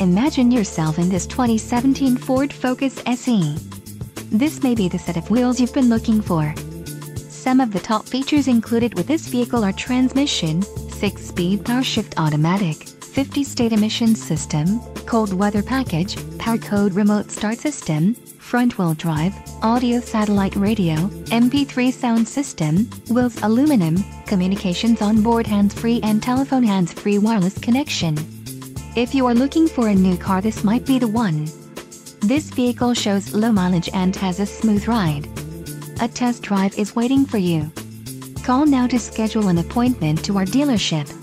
Imagine yourself in this 2017 Ford Focus SE. This may be the set of wheels you've been looking for. Some of the top features included with this vehicle are transmission, 6-speed PowerShift automatic, 50-state emissions system, cold weather package, power code remote start system, front-wheel drive, audio satellite radio, MP3 sound system, wheels aluminum, communications onboard hands-free and telephone hands-free wireless connection. If you are looking for a new car, this might be the one. This vehicle shows low mileage and has a smooth ride. A test drive is waiting for you. Call now to schedule an appointment to our dealership.